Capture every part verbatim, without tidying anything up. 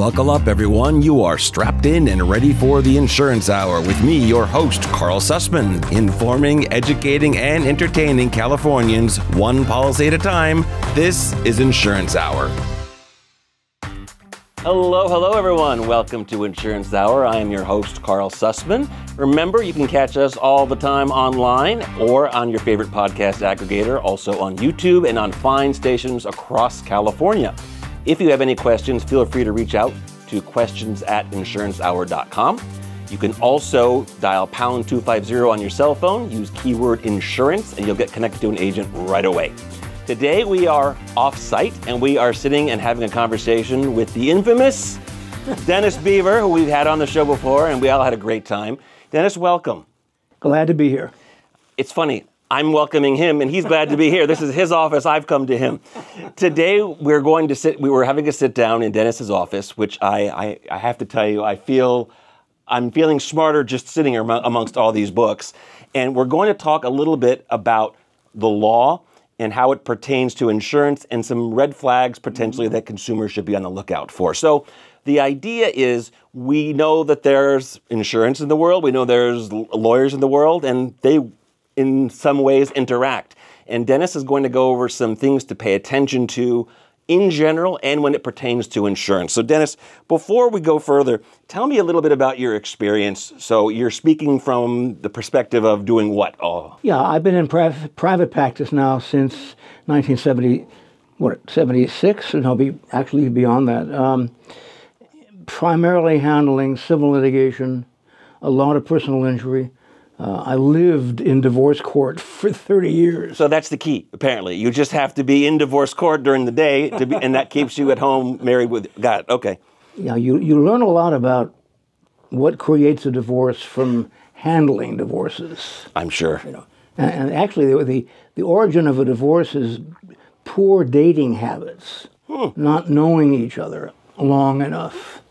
Buckle up, everyone. You are strapped in and ready for the Insurance Hour with me, your host, Karl Susman, informing, educating, and entertaining Californians one policy at a time. This is Insurance Hour. Hello, hello, everyone. Welcome to Insurance Hour. I am your host, Karl Susman. Remember, you can catch us all the time online or on your favorite podcast aggregator, also on YouTube and on fine stations across California. If you have any questions, feel free to reach out to questions at insurance hour dot com. You can also dial pound two fifty on your cell phone, use keyword insurance, and you'll get connected to an agent right away. Today we are off-site and we are sitting and having a conversation with the infamous Dennis Beaver, who we've had on the show before, and we all had a great time. Dennis, welcome. Glad to be here. It's funny, I'm welcoming him and he's glad to be here. This is his office, I've come to him. Today we're going to sit, we were having a sit down in Dennis's office, which I, I, I have to tell you, I feel, I'm feeling smarter just sitting here amongst all these books. And we're going to talk a little bit about the law and how it pertains to insurance and some red flags potentially that consumers should be on the lookout for. So the idea is we know that there's insurance in the world, we know there's lawyers in the world, and they in some ways interact. And Dennis is going to go over some things to pay attention to in general and when it pertains to insurance. So Dennis, before we go further, tell me a little bit about your experience. So you're speaking from the perspective of doing what? Oh. Yeah, I've been in pri- private practice now since nineteen seventy, what, seventy-six, and I'll be actually beyond that. Um, primarily handling civil litigation, a lot of personal injury. Uh, I lived in divorce court for thirty years. So that's the key, apparently. You just have to be in divorce court during the day, to be, and that keeps you at home married with God. Okay. Yeah, you, you learn a lot about what creates a divorce from handling divorces. I'm sure. You know, and, and actually, the, the, the origin of a divorce is poor dating habits, hmm. not knowing each other long enough,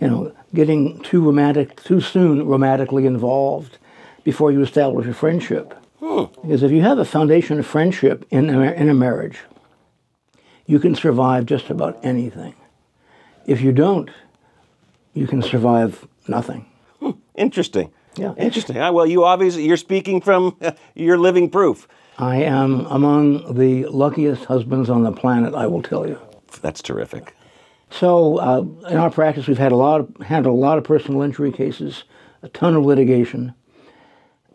you know, getting too romantic, too soon romantically involved before you establish a friendship. Hmm. Because if you have a foundation of friendship in a, in a marriage, you can survive just about anything. If you don't, you can survive nothing. Hmm. Interesting. Yeah. Interesting. Ah, well, you obviously, you're speaking from, you're living proof. I am among the luckiest husbands on the planet, I will tell you. That's terrific. So uh, in our practice, we've had a lot of, handled a lot of personal injury cases, a ton of litigation.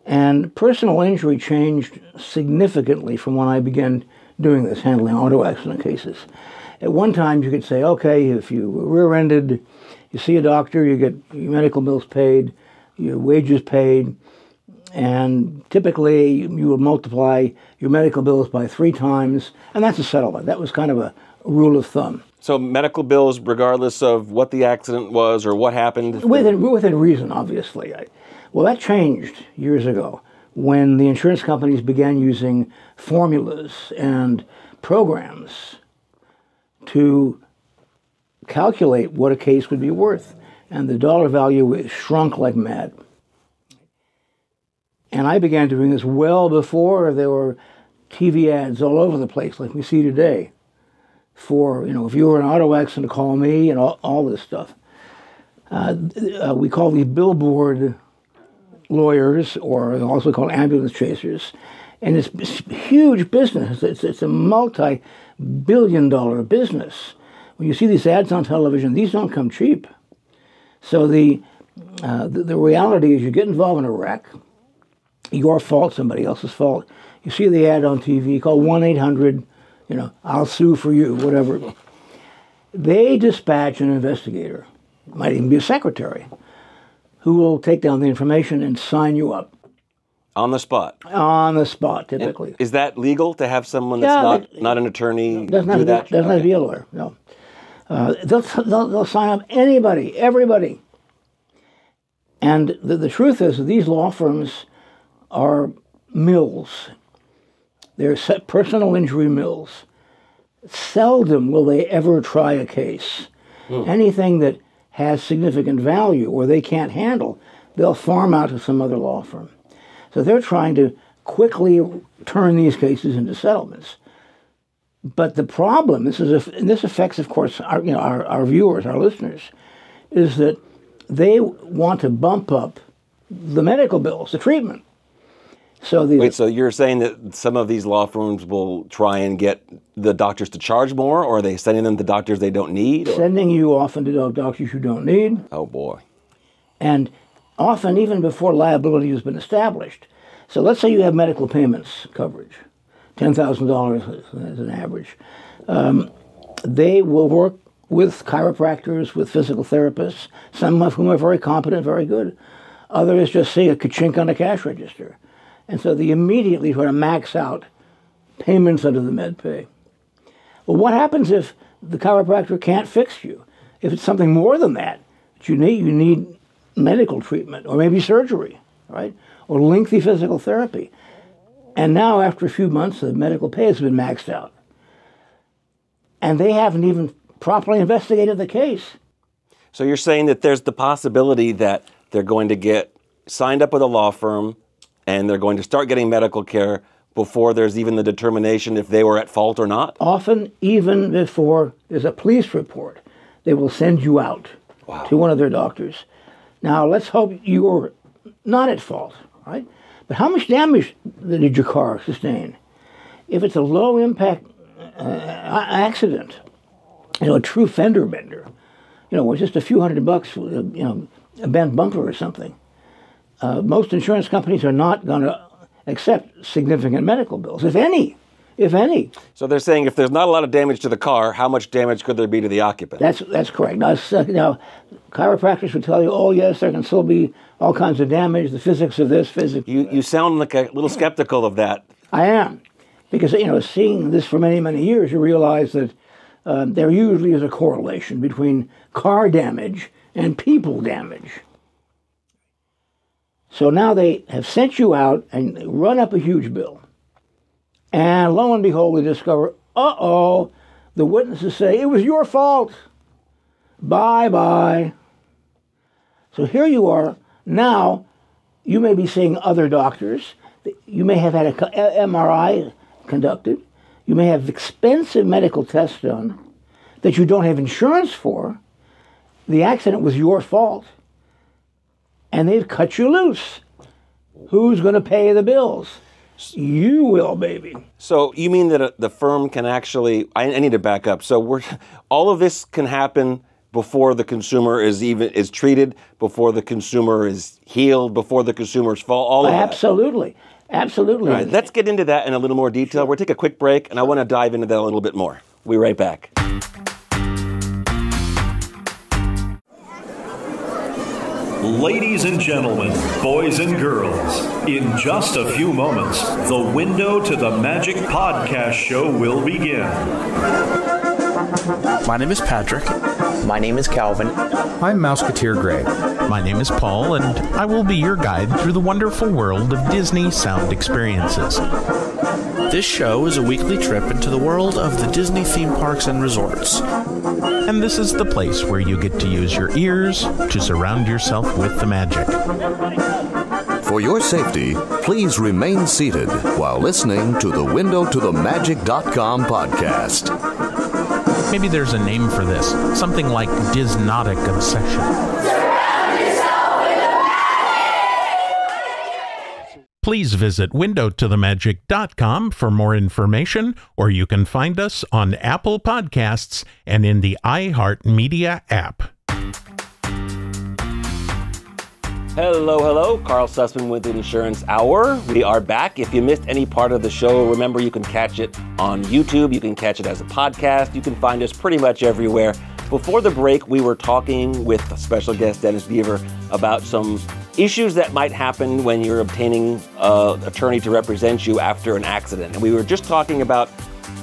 And personal injury changed significantly from when I began doing this, handling auto accident cases. At one time, you could say, okay, if you rear-ended, you see a doctor, you get your medical bills paid, your wages paid, and typically you would multiply your medical bills by three times, and that's a settlement. That was kind of a rule of thumb. So medical bills, regardless of what the accident was or what happened? Within, within reason, obviously. I, Well, that changed years ago when the insurance companies began using formulas and programs to calculate what a case would be worth. And the dollar value shrunk like mad. And I began doing this well before there were T V ads all over the place like we see today for, you know, if you were in an auto accident, call me, and all, all this stuff. Uh, uh, we call these billboard lawyers, or also called ambulance chasers, and it's huge business. It's, it's a multi-billion dollar business. When you see these ads on television, these don't come cheap. So the, uh, the, the reality is you get involved in a wreck, your fault, somebody else's fault. You see the ad on T V, call one eight hundred, you know, I'll sue for you, whatever. They dispatch an investigator, might even be a secretary, who will take down the information and sign you up. On the spot? On the spot, typically. And is that legal to have someone that's yeah, not, they, not an attorney doesn't do have, that? Doesn't okay. have to be a lawyer, no. Uh, they'll, they'll, they'll sign up anybody, everybody. And the, the truth is that these law firms are mills. They're set personal injury mills. Seldom will they ever try a case. Mm. Anything that has significant value or they can't handle, they'll farm out to some other law firm. So they're trying to quickly turn these cases into settlements. But the problem, this is, and this affects, of course, our, you know, our, our viewers, our listeners, is that they want to bump up the medical bills, the treatment. So the, Wait, so you're saying that some of these law firms will try and get the doctors to charge more, or are they sending them to doctors they don't need? Or? Sending you often to doctors you don't need. Oh, boy. And often even before liability has been established. So let's say you have medical payments coverage. ten thousand dollars as an average. Um, they will work with chiropractors, with physical therapists, some of whom are very competent, very good. Others just see a ka-chink on a cash register. And so they immediately try to max out payments under the med pay. Well, what happens if the chiropractor can't fix you? If it's something more than that, that you need, you need medical treatment or maybe surgery, right? Or lengthy physical therapy. And now, after a few months, the medical pay has been maxed out. And they haven't even properly investigated the case. So you're saying that there's the possibility that they're going to get signed up with a law firm and they're going to start getting medical care before there's even the determination if they were at fault or not? Often, even before there's a police report, they will send you out wow. to one of their doctors. Now, let's hope you were not at fault, right? But how much damage did your car sustain? If it's a low-impact uh, accident, you know, a true fender bender, you know, with just a few hundred bucks, you know, a bent bumper or something, uh, most insurance companies are not going to accept significant medical bills, if any, if any. So they're saying if there's not a lot of damage to the car, how much damage could there be to the occupant? That's that's correct. Now, now chiropractors would tell you, oh, yes, there can still be all kinds of damage, the physics of this, physics. You, you sound like a little skeptical of that. I am. Because, you know, seeing this for many, many years, you realize that uh, there usually is a correlation between car damage and people damage. So now they have sent you out and they run up a huge bill. And lo and behold, we discover, uh-oh, the witnesses say, it was your fault. Bye-bye. So here you are. Now, you may be seeing other doctors. You may have had an M R I conducted. You may have expensive medical tests done that you don't have insurance for. The accident was your fault. And they've cut you loose. Who's going to pay the bills? You will, baby. So you mean that a, the firm can actually... I, I need to back up. So we're, all of this can happen... before the consumer is even is treated, before the consumer is healed, before the consumer's fall, all of that. Absolutely. Absolutely. All right, let's get into that in a little more detail. Sure. We'll take a quick break, and I want to dive into that a little bit more. We'll be right back. Ladies and gentlemen, boys and girls, in just a few moments, the Window to the Magic podcast show will begin. My name is Patrick. My name is Calvin. I'm Mouseketeer Gray. My name is Paul, and I will be your guide through the wonderful world of Disney sound experiences. This show is a weekly trip into the world of the Disney theme parks and resorts. And this is the place where you get to use your ears to surround yourself with the magic. For your safety, please remain seated while listening to the Window to the Magic dot com podcast. Maybe there's a name for this, something like Disnotic obsession. Surround yourself with the magic! Please visit Window to the Magic dot com for more information, or you can find us on Apple Podcasts and in the iHeartMedia app. Hello, hello. Karl Susman with the Insurance Hour. We are back. If you missed any part of the show, remember you can catch it on YouTube. You can catch it as a podcast. You can find us pretty much everywhere. Before the break, we were talking with special guest Dennis Beaver about some issues that might happen when you're obtaining an attorney to represent you after an accident. And we were just talking about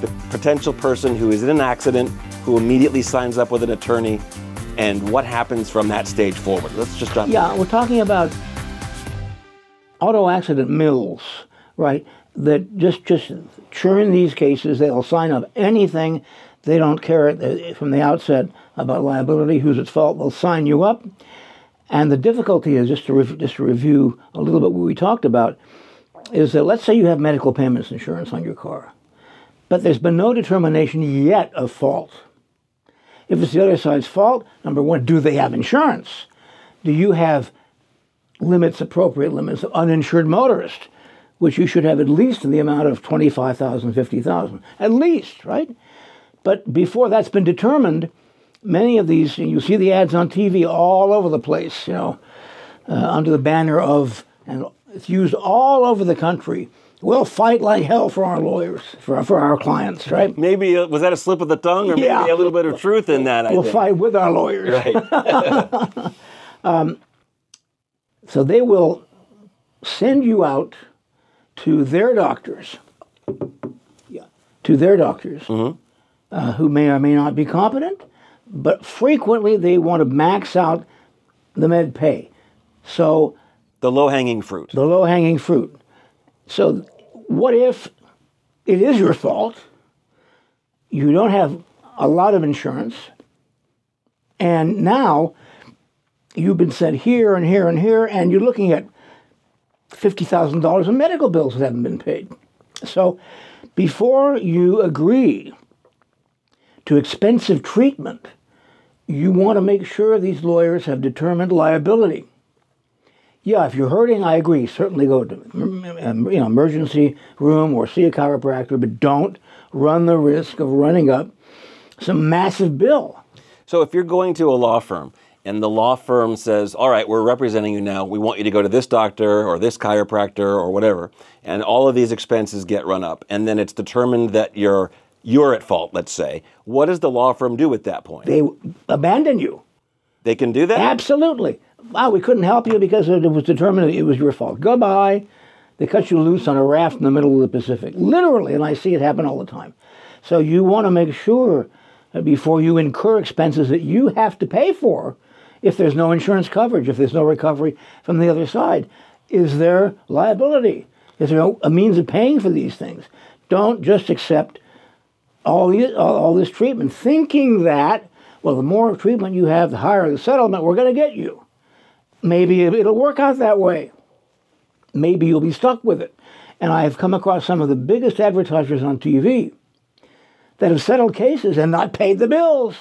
the potential person who is in an accident who immediately signs up with an attorney. And what happens from that stage forward? Let's just jump Yeah, in. We're talking about auto accident mills, right, that just, just churn these cases. They'll sign up anything. They don't care from the outset about liability, who's at fault. They'll sign you up. And the difficulty is, just to, re just to review a little bit what we talked about, is that let's say you have medical payments insurance on your car. but there's been no determination yet of fault. If it's the other side's fault, number one, do they have insurance? Do you have limits, appropriate limits of uninsured motorist, which you should have at least in the amount of twenty-five thousand dollars, fifty thousand dollars, at least, right? But before that's been determined, many of these, you see the ads on T V all over the place, you know, uh, under the banner of, and it's used all over the country, we'll fight like hell for our lawyers, for our, for our clients, right? Maybe, uh, was that a slip of the tongue, or yeah. maybe a little bit of truth in that, I We'll think. Fight with our lawyers. Right. um, so they will send you out to their doctors, yeah, to their doctors, mm-hmm. uh, who may or may not be competent, but frequently they want to max out the med pay. So the low-hanging fruit. The low-hanging fruit. So what if it is your fault, you don't have a lot of insurance, and now you've been sent here and here and here, and you're looking at fifty thousand dollars in medical bills that haven't been paid. So before you agree to expensive treatment, you want to make sure these lawyers have determined liability. Yeah, if you're hurting, I agree. Certainly go to you know, emergency room or see a chiropractor, but don't run the risk of running up some massive bill. So if you're going to a law firm, and the law firm says, all right, we're representing you now. We want you to go to this doctor or this chiropractor or whatever. And all of these expenses get run up. And then it's determined that you're, you're at fault, let's say. What does the law firm do at that point? They abandon you. They can do that? Absolutely. Wow, we couldn't help you because it was determined it was your fault. Goodbye. They cut you loose on a raft in the middle of the Pacific. Literally, and I see it happen all the time. So you want to make sure that before you incur expenses that you have to pay for, if there's no insurance coverage, if there's no recovery from the other side, is there liability? Is there a means of paying for these things? Don't just accept all, the, all, all this treatment, thinking that, well, the more treatment you have, the higher the settlement we're going to get you. Maybe it'll work out that way. Maybe you'll be stuck with it. And I have come across some of the biggest advertisers on T V that have settled cases and not paid the bills.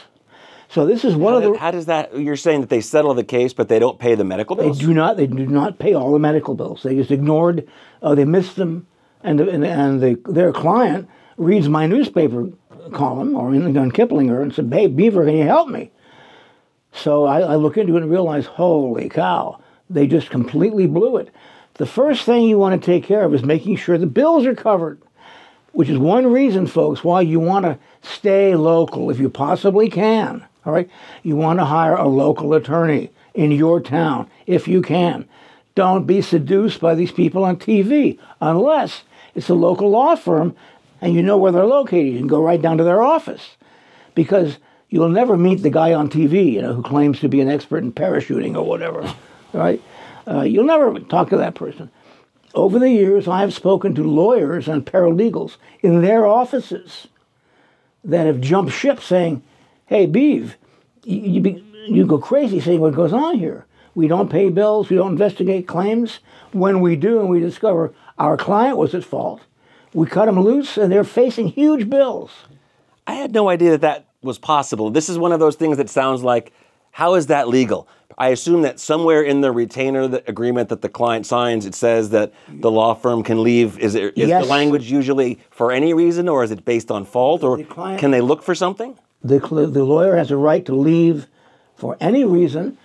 So this is one how of the... Did, how does that... You're saying that they settle the case, but they don't pay the medical bills? They do not. They do not pay all the medical bills. They just ignored... Uh, they missed them. And, and, and the, their client reads my newspaper column, or in, on Kiplinger, and said, hey, Beaver, can you help me? So I, I look into it and realize, holy cow, they just completely blew it. The first thing you want to take care of is making sure the bills are covered, which is one reason, folks, why you want to stay local if you possibly can. All right, you want to hire a local attorney in your town if you can. Don't be seduced by these people on T V unless it's a local law firm and you know where they're located. You can go right down to their office because you'll never meet the guy on T V, you know, who claims to be an expert in parachuting or whatever. All right, uh, you'll never talk to that person. Over the years, I have spoken to lawyers and paralegals in their offices that have jumped ship saying, hey, Beav, you, you, be, you go crazy seeing what goes on here. We don't pay bills. We don't investigate claims. When we do and we discover our client was at fault, we cut them loose and they're facing huge bills. I had no idea that that was possible. This is one of those things that sounds like, how is that legal? I assume that somewhere in the retainer the agreement that the client signs, it says that the law firm can leave. Is, it, is yes. the language usually for any reason, or is it based on fault, or the client, can they look for something? The, the lawyer has a right to leave for any reason.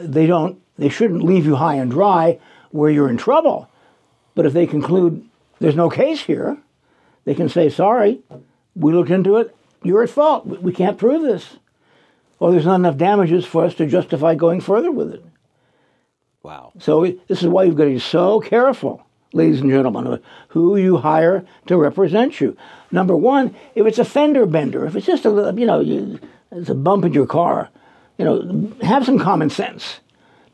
They don't. They shouldn't leave you high and dry where you're in trouble. But if they conclude there's no case here, they can say, sorry, we looked into it. You're at fault. We, we can't prove this. Or there's not enough damages for us to justify going further with it. Wow. So it, this is why you've got to be so careful, ladies and gentlemen, who you hire to represent you. Number one, if it's a fender bender, if it's just a little, you know, you, it's a bump in your car, you know, have some common sense.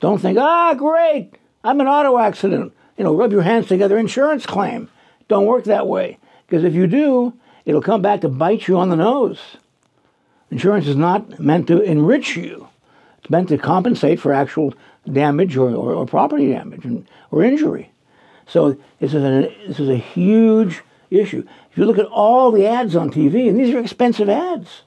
Don't think, ah, great, I'm an auto accident. You know, rub your hands together, insurance claim. Don't work that way. Because if you do, it'll come back to bite you on the nose. Insurance is not meant to enrich you. It's meant to compensate for actual damage or, or, or property damage and, or injury. So this is, an, this is a huge issue. If you look at all the ads on T V, and these are expensive ads,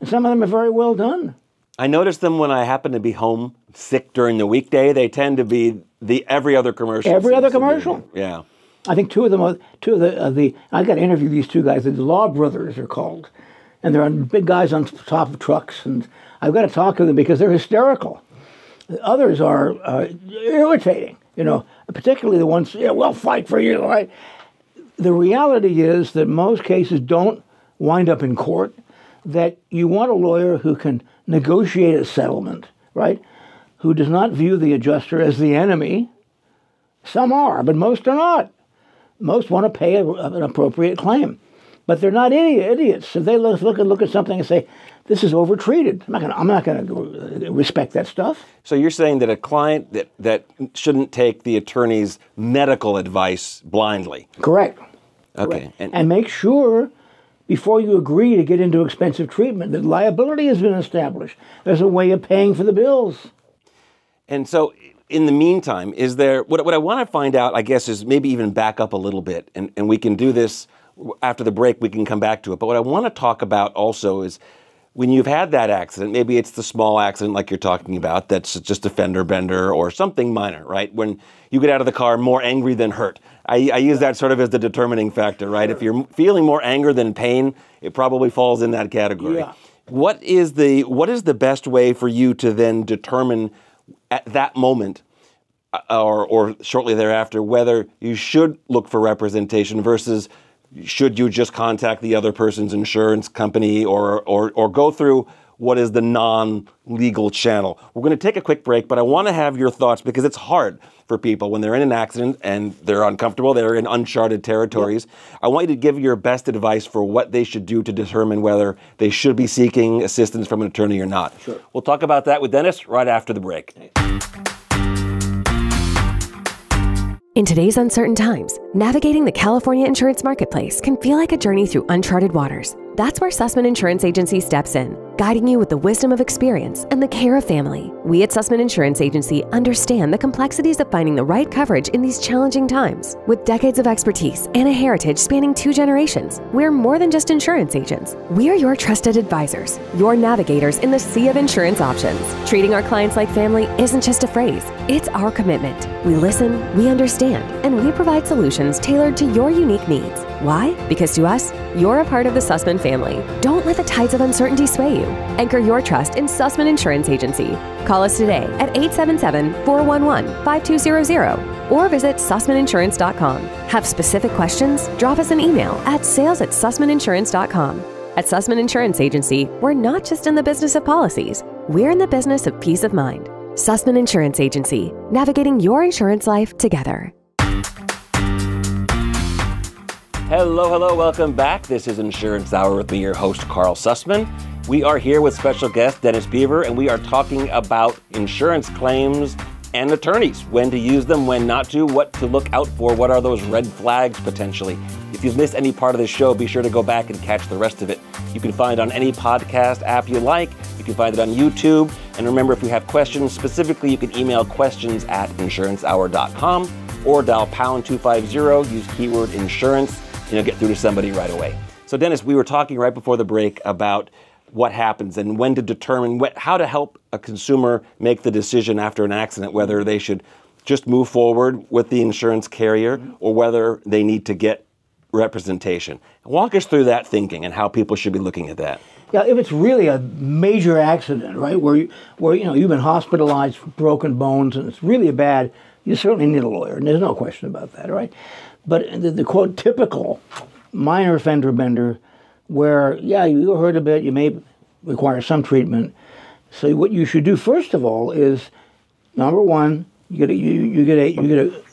and some of them are very well done. I notice them when I happen to be home sick during the weekday. They tend to be the every other commercial. Every other commercial. Yeah. I think two of them, two of the, uh, the I got to interview these two guys, the Law Brothers are called, and they're on, big guys on top of trucks, and I've got to talk to them because they're hysterical. The others are uh, irritating, you know, particularly the ones, yeah, we'll fight for you, right? The reality is that most cases don't wind up in court, that you want a lawyer who can negotiate a settlement, right, who does not view the adjuster as the enemy. Some are, but most are not. Most want to pay a, an appropriate claim, but they're not any idiots. So they look, look, look at something and say, this is overtreated. I'm not going to respect that stuff. So you're saying that a client that, that shouldn't take the attorney's medical advice blindly. Correct. Okay. Correct. And, and make sure before you agree to get into expensive treatment that liability has been established. There's a way of paying for the bills. And so in the meantime, is there, what, what I want to find out, I guess, is maybe even back up a little bit, and, and we can do this after the break, we can come back to it. But what I want to talk about also is when you've had that accident, maybe it's the small accident like you're talking about, that's just a fender bender or something minor, right? When you get out of the car more angry than hurt. I, I use that sort of as the determining factor, right? Sure. If you're feeling more anger than pain, it probably falls in that category. Yeah. What is the, what is the best way for you to then determine at that moment or, or shortly thereafter whether you should look for representation versus should you just contact the other person's insurance company or, or, or go through what is the non-legal channel? We're going to take a quick break, but I want to have your thoughts because it's hard for people when they're in an accident and they're uncomfortable, they're in uncharted territories. Yep. I want you to give your best advice for what they should do to determine whether they should be seeking assistance from an attorney or not. Sure. We'll talk about that with Dennis right after the break. In today's uncertain times, navigating the California insurance marketplace can feel like a journey through uncharted waters. That's where Susman Insurance Agency steps in, guiding you with the wisdom of experience and the care of family. We at Susman Insurance Agency understand the complexities of finding the right coverage in these challenging times. With decades of expertise and a heritage spanning two generations, we're more than just insurance agents. We're your trusted advisors, your navigators in the sea of insurance options. Treating our clients like family isn't just a phrase, it's our commitment. We listen, we understand, and we provide solutions tailored to your unique needs. Why? Because to us, you're a part of the Susman family. Don't let the tides of uncertainty sway you. Anchor your trust in Susman Insurance Agency. Call us today at eight seven seven, four one one, five two zero zero or visit Susman Insurance dot com. Have specific questions? Drop us an email at sales at Susman Insurance dot com. At Susman Insurance Agency, we're not just in the business of policies. We're in the business of peace of mind. Susman Insurance Agency, navigating your insurance life together. Hello, hello, welcome back. This is Insurance Hour with me, your host, Karl Susman. We are here with special guest, Dennis Beaver, and we are talking about insurance claims and attorneys, when to use them, when not to, what to look out for, what are those red flags potentially. If you've missed any part of this show, be sure to go back and catch the rest of it. You can find it on any podcast app you like. You can find it on YouTube. And remember, if you have questions specifically, you can email questions at insurance hour dot com or dial pound two fifty, use keyword insurance, and you'll get through to somebody right away. So Dennis, we were talking right before the break about what happens and when to determine what, how to help a consumer make the decision after an accident, whether they should just move forward with the insurance carrier or whether they need to get representation. Walk us through that thinking and how people should be looking at that. Yeah, if it's really a major accident, right, where, you, where you know, you've been hospitalized, broken bones, and it's really bad, you certainly need a lawyer, and there's no question about that, right? But the, the quote, typical minor fender bender where, yeah, you hurt a bit, you may require some treatment. So what you should do, first of all, is, number one, you get a, you, you get a, you get a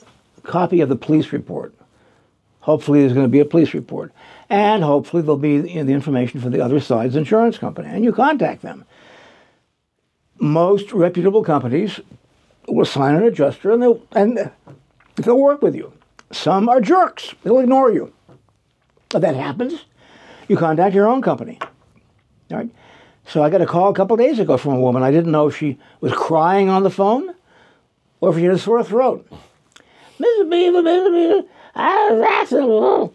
copy of the police report. Hopefully there's going to be a police report. And hopefully there'll be the information for the other side's insurance company. And you contact them. Most reputable companies will sign an adjuster and they'll, and they'll work with you. Some are jerks. They'll ignore you. If that happens, you contact your own company. All right? So I got a call a couple days ago from a woman. I didn't know if she was crying on the phone or if she had a sore throat. Mister Beaver, Mister Beaver, I was accident.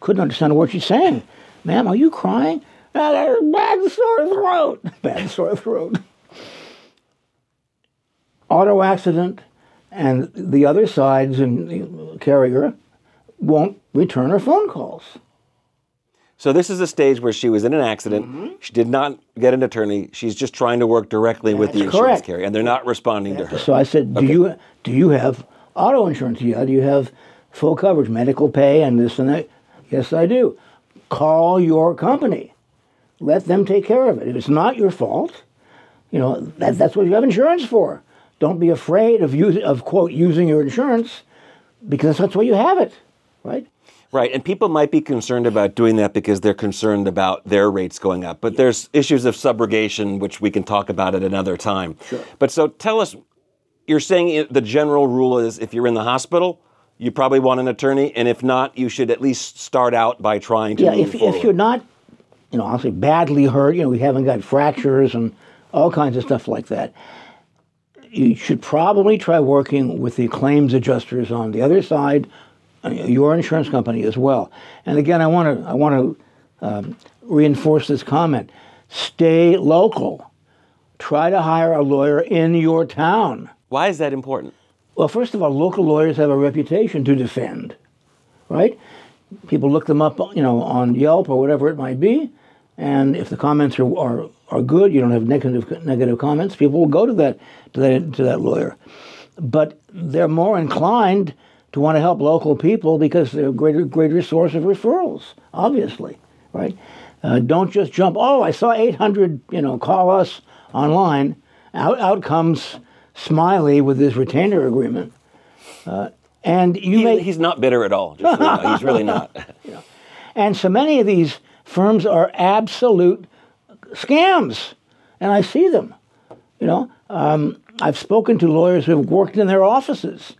Couldn't understand a word she's saying. Ma'am, are you crying? Bad sore throat. Bad sore throat. Auto accident, and the other side's and carrier won't return her phone calls. So this is a stage where she was in an accident. Mm-hmm. She did not get an attorney. She's just trying to work directly That's with the insurance correct. carrier, and they're not responding yeah. to her. So I said, do okay. you do you have auto insurance? Yeah. Do you have full coverage, medical pay, and this and that? Yes, I do. Call your company. Let them take care of it. If it's not your fault, you know, that, that's what you have insurance for. Don't be afraid of, use, of, quote, using your insurance, because that's why you have it, right? Right, and people might be concerned about doing that because they're concerned about their rates going up. But yeah. there's issues of subrogation, which we can talk about at another time. Sure. But so tell us, you're saying the general rule is if you're in the hospital, you probably want an attorney, and if not, you should at least start out by trying to yeah, move if, forward. If you're not, you know, obviously badly hurt, you know, we haven't got fractures and all kinds of stuff like that, you should probably try working with the claims adjusters on the other side, your insurance company as well. And again, I want to I want to um, reinforce this comment. Stay local. Try to hire a lawyer in your town. Why is that important? Well, first of all, local lawyers have a reputation to defend, right? People look them up, you know, on Yelp or whatever it might be, and if the comments are are, are good, you don't have negative negative comments, people will go to that to that to that lawyer. But they're more inclined to want to help local people because they're a greater greater source of referrals, obviously, right? Uh, don't just jump. Oh, I saw eight hundred, you know, call us online. Out out comes Smiley with his retainer agreement, uh, and you he, may he's not bitter at all. Just so you know, he's really not. Yeah. And so many of these firms are absolute scams, and I see them. You know, um, I've spoken to lawyers who have worked in their offices,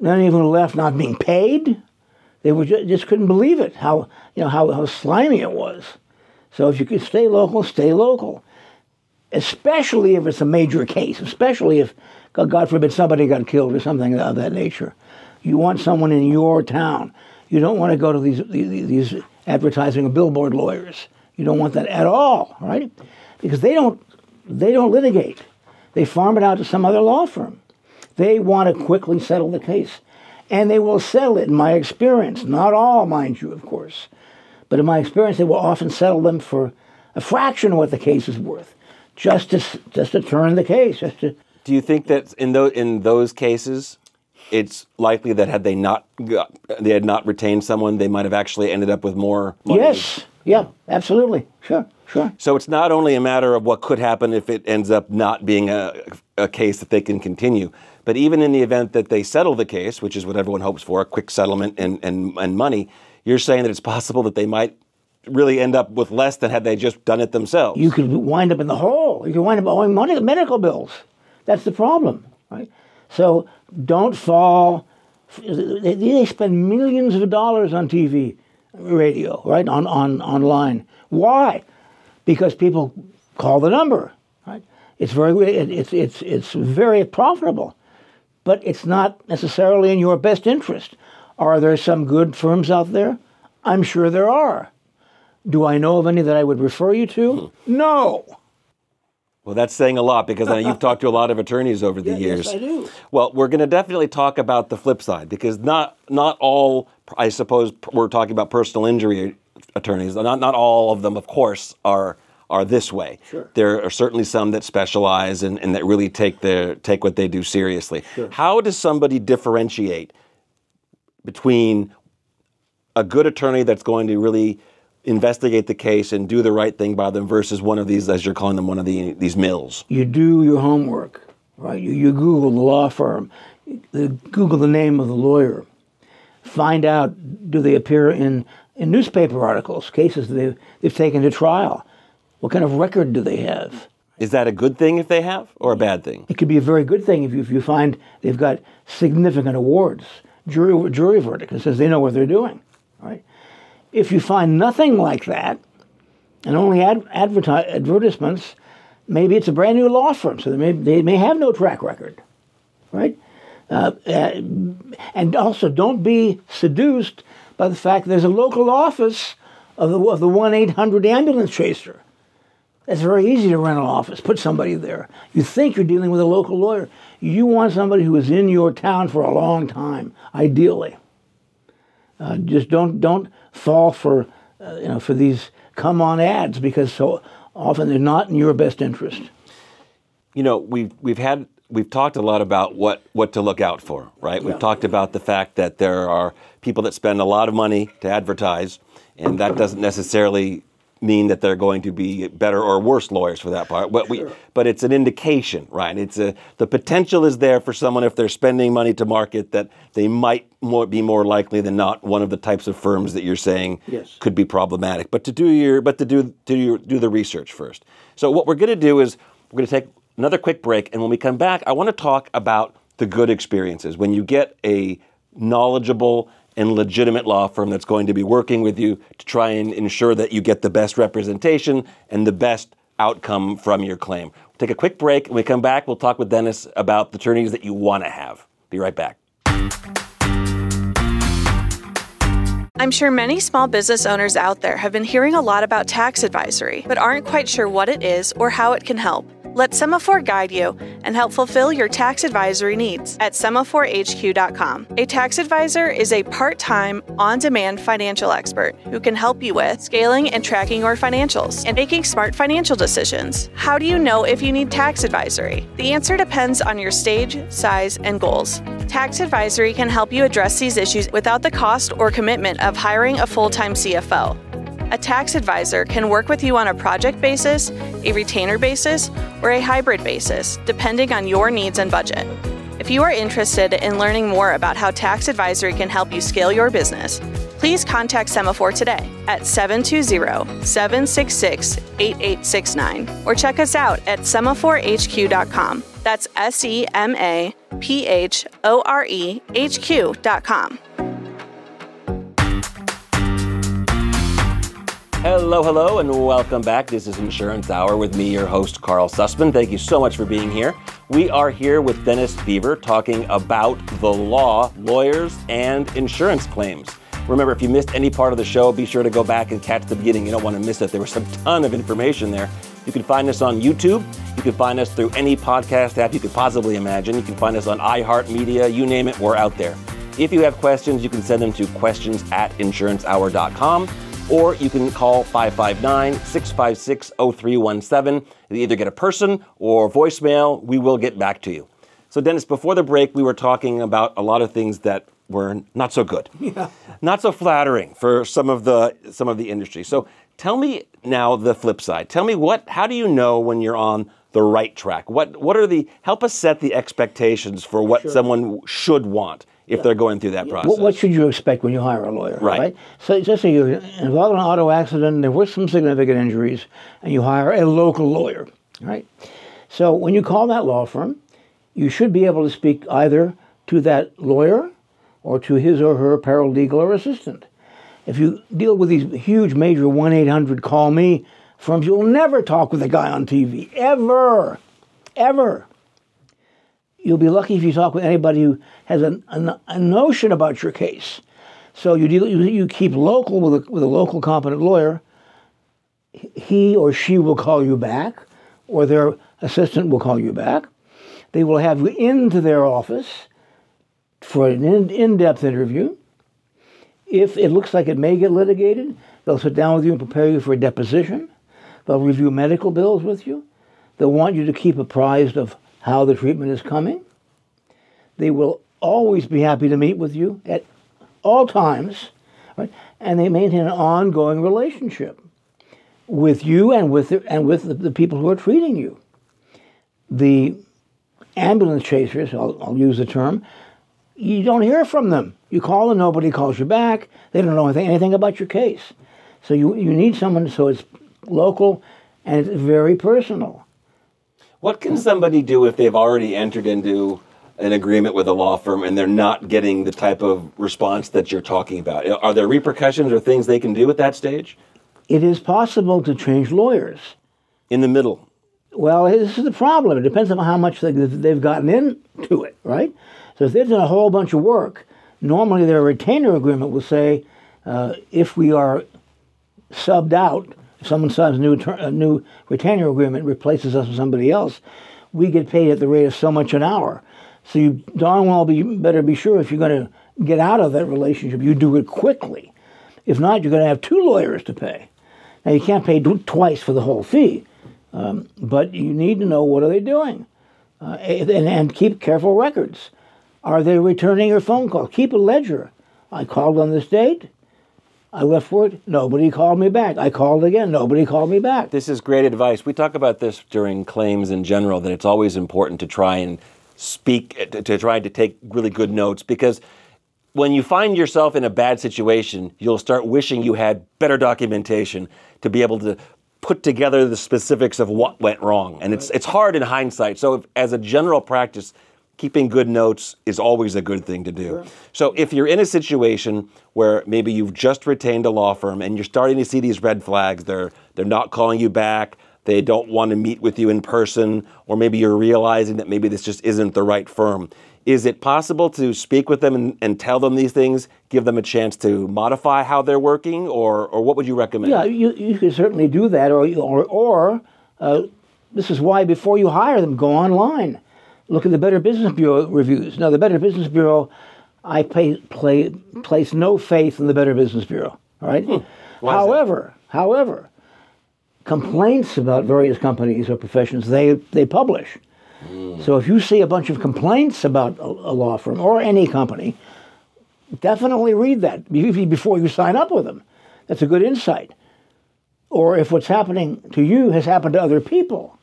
none even left not being paid. They were just, just couldn't believe it. How you know how how slimy it was. So if you could stay local, stay local. Especially if it's a major case, especially if, God forbid, somebody got killed or something of that nature. You want someone in your town. You don't want to go to these these advertising and billboard lawyers. You don't want that at all, right? Because they don't they don't litigate. They farm it out to some other law firm. They want to quickly settle the case. And they will settle it, in my experience. Not all, mind you, of course. But in my experience, they will often settle them for a fraction of what the case is worth. Just to, just to turn the case. Just to, Do you think that in those in those cases, it's likely that had they not got, they had not retained someone, they might have actually ended up with more money? Yes. Yeah. Absolutely. Sure. Sure. So it's not only a matter of what could happen if it ends up not being a a case that they can continue, but even in the event that they settle the case, which is what everyone hopes for, a quick settlement and and, and money, you're saying that it's possible that they might really end up with less than had they just done it themselves. You could wind up in the hole. You could wind up owing money, medical bills. That's the problem, right? So don't fall. They, they spend millions of dollars on T V, radio, right, on, on online. Why? Because people call the number, right? It's very it, it's it's it's very profitable, but it's not necessarily in your best interest. Are there some good firms out there? I'm sure there are. Do I know of any that I would refer you to? Hmm. No. Well, that's saying a lot because I know you've talked to a lot of attorneys over the yeah, years. Yes, I do. Well, we're going to definitely talk about the flip side because not not all, I suppose, we're talking about personal injury attorneys. Not not all of them, of course, are are this way. Sure. There are certainly some that specialize and, and that really take their take what they do seriously. Sure. How does somebody differentiate between a good attorney that's going to really investigate the case and do the right thing by them versus one of these, as you're calling them, one of the, these mills? You do your homework, right? You, you Google the law firm. You Google the name of the lawyer. Find out, do they appear in, in newspaper articles, cases they've, they've taken to trial? What kind of record do they have? Is that a good thing if they have, or a bad thing? It could be a very good thing if you, if you find they've got significant awards, jury, jury verdict that says they know what they're doing, right? If you find nothing like that, and only ad adverti advertisements, maybe it's a brand new law firm, so they may, they may have no track record, right? Uh, uh, and also, don't be seduced by the fact that there's a local office of the of the one eight hundred ambulance chaser. It's very easy to rent an office, put somebody there. You think you're dealing with a local lawyer. You want somebody who is in your town for a long time, ideally. Uh, just don't don't fall for uh, you know for these come on ads, because so often they're not in your best interest. You know, we've we've had we've talked a lot about what what to look out for, right? We've yeah. talked about the fact that there are people that spend a lot of money to advertise, and that doesn't necessarily mean that they're going to be better or worse lawyers for that part. But sure. we but it's an indication, right? It's a the potential is there for someone, if they're spending money to market, that they might more be more likely than not one of the types of firms that you're saying yes. could be problematic. But to do your but to do to your, do the research first. So what we're going to do is we're going to take another quick break, and when we come back, I want to talk about the good experiences. When you get a knowledgeable and legitimate law firm that's going to be working with you to try and ensure that you get the best representation and the best outcome from your claim. We'll take a quick break, and when we come back, we'll talk with Dennis about the attorneys that you want to have. Be right back. I'm sure many small business owners out there have been hearing a lot about tax advisory, but aren't quite sure what it is or how it can help. Let Semaphore guide you and help fulfill your tax advisory needs at Semaphore H Q dot com. A tax advisor is a part-time, on-demand financial expert who can help you with scaling and tracking your financials and making smart financial decisions. How do you know if you need tax advisory? The answer depends on your stage, size, and goals. Tax advisory can help you address these issues without the cost or commitment of hiring a full-time C F O. A tax advisor can work with you on a project basis, a retainer basis, or a hybrid basis, depending on your needs and budget. If you are interested in learning more about how tax advisory can help you scale your business, please contact Semaphore today at seven two zero, seven six six, eight eight six nine or check us out at Semaphore H Q dot com. That's S E M A P H O R E H Q dot com. Hello, hello, and welcome back. This is Insurance Hour with me, your host, Karl Susman. Thank you so much for being here. We are here with Dennis Beaver talking about the law, lawyers, and insurance claims. Remember, if you missed any part of the show, be sure to go back and catch the beginning. You don't want to miss it. There was a ton of information there. You can find us on YouTube. You can find us through any podcast app you could possibly imagine. You can find us on iHeartMedia. You name it, we're out there. If you have questions, you can send them to questions at insurance hour dot com. Or you can call five five nine, six five six, zero three one seven. You either get a person or voicemail. We will get back to you. So, Dennis, before the break, we were talking about a lot of things that were not so good, yeah. not so flattering for some of the some of the industry. So, tell me now the flip side. Tell me what? How do you know when you're on the right track? What What are the? Help us set the expectations for what sure. someone should want if they're going through that process. What should you expect when you hire a lawyer, right? right? So just say you're involved in an auto accident and there were some significant injuries, and you hire a local lawyer, right? So when you call that law firm, you should be able to speak either to that lawyer or to his or her paralegal or assistant. If you deal with these huge major one eight hundred call me firms, you'll never talk with a guy on T V, ever, ever. You'll be lucky if you talk with anybody who has a, a, a notion about your case. So you deal, you, you keep local with a, with a local competent lawyer. He or she will call you back, or their assistant will call you back. They will have you into their office for an in, in-depth interview. If it looks like it may get litigated, they'll sit down with you and prepare you for a deposition. They'll review medical bills with you. They'll want you to keep apprised of how the treatment is coming. They will always be happy to meet with you at all times, right? And they maintain an ongoing relationship with you and with the, and with the, the people who are treating you. The ambulance chasers, I'll, I'll use the term, you don't hear from them. You call and nobody calls you back. They don't know anything, anything about your case. So you, you need someone, so it's local and it's very personal. What can somebody do if they've already entered into an agreement with a law firm and they're not getting the type of response that you're talking about? Are there repercussions or things they can do at that stage? It is possible to change lawyers. In the middle? Well, this is the problem. It depends on how much they've gotten into it, right? So if they've done a whole bunch of work, normally their retainer agreement will say, uh, if we are subbed out, if someone signs a new, a new retainer agreement, replaces us with somebody else, we get paid at the rate of so much an hour. So you darn well be, better be sure if you're going to get out of that relationship, you do it quickly. If not, you're going to have two lawyers to pay. Now, you can't pay twice for the whole fee, um, but you need to know what are they doing, uh, and, and keep careful records. Are they returning your phone call? Keep a ledger. I called on this date. I left for it. Nobody called me back. I called again. Nobody called me back. This is great advice. We talk about this during claims in general, that it's always important to try and speak, to, to try to take really good notes, because when you find yourself in a bad situation, you'll start wishing you had better documentation to be able to put together the specifics of what went wrong. And it's, it's hard in hindsight. So if, as a general practice, keeping good notes is always a good thing to do. Sure. So if you're in a situation where maybe you've just retained a law firm and you're starting to see these red flags, they're, they're not calling you back, they don't want to meet with you in person, or maybe you're realizing that maybe this just isn't the right firm, is it possible to speak with them and, and tell them these things, give them a chance to modify how they're working, or, or what would you recommend? Yeah, you, you can certainly do that, or, or, or uh, this is why before you hire them, go online. Look at the Better Business Bureau reviews. Now, the Better Business Bureau, I pay, play, place no faith in the Better Business Bureau, all right? Hmm. However, however, complaints about various companies or professions, they, they publish. Hmm. So if you see a bunch of complaints about a, a law firm or any company, definitely read that before you sign up with them. That's a good insight. Or if what's happening to you has happened to other people,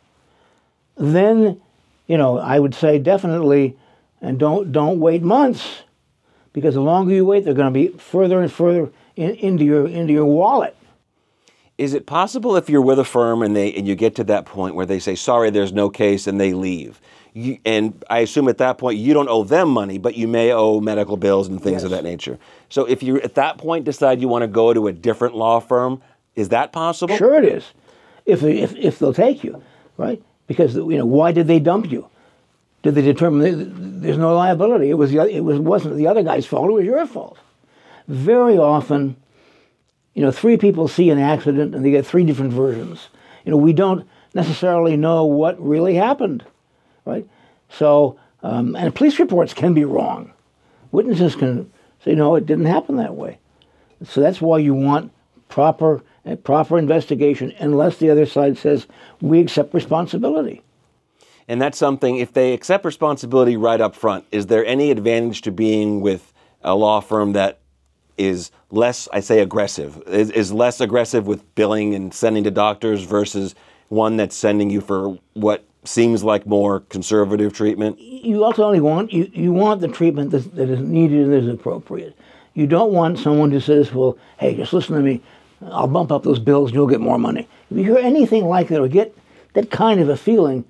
then, you know, I would say definitely, and don't don't wait months, because the longer you wait, they're going to be further and further in, into your into your wallet. Is it possible if you're with a firm and they and you get to that point where they say, sorry, there's no case, and they leave? You, and I assume at that point you don't owe them money, but you may owe medical bills and things yes. of that nature. So if you at that point decide you want to go to a different law firm, is that possible? Sure, it is. If if if they'll take you, right? Because, you know, why did they dump you? Did they determine there's no liability? It was the, it was wasn't the other guy's fault. It was your fault. Very often, you know, three people see an accident and they get three different versions. You know, we don't necessarily know what really happened, right? So, um, and police reports can be wrong. Witnesses can say, no, it didn't happen that way. So that's why you want proper. A proper investigation, unless the other side says, we accept responsibility. And that's something, if they accept responsibility right up front, is there any advantage to being with a law firm that is less, I say aggressive, is, is less aggressive with billing and sending to doctors versus one that's sending you for what seems like more conservative treatment? You ultimately want, you, you want the treatment that, that is needed and is appropriate. You don't want someone who says, well, hey, just listen to me, I'll bump up those bills and you'll get more money. If you hear anything like that or get that kind of a feeling,